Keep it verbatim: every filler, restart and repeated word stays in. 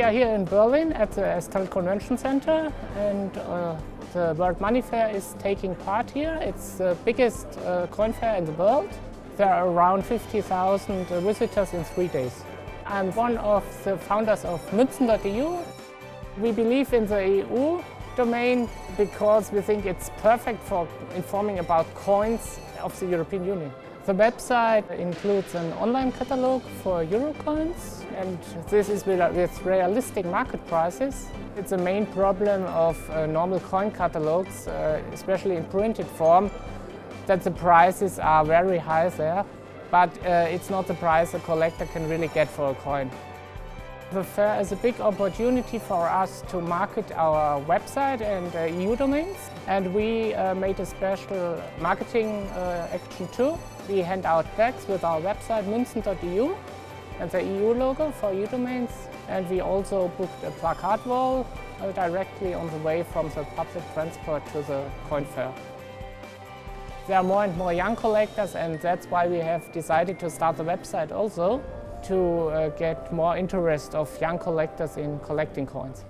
We are here in Berlin at the Estrel Convention Center, and uh, the World Money Fair is taking part here. It's the biggest uh, coin fair in the world. There are around fifty thousand visitors in three days. I'm one of the founders of Münzen dot E U. We believe in the E U domain because we think it's perfect for informing about coins of the European Union. The website includes an online catalog for Euro coins, and this is with realistic market prices. It's a main problem of uh, normal coin catalogs, uh, especially in printed form, that the prices are very high there, but uh, it's not the price a collector can really get for a coin. The fair is a big opportunity for us to market our website and uh, E U domains, and we uh, made a special marketing uh, action too. We hand out bags with our website Münzen dot E U and the E U logo for E U domains, and we also booked a placard wall uh, directly on the way from the public transport to the coin fair. There are more and more young collectors, and that's why we have decided to start the website also, to uh, get more interest of young collectors in collecting coins.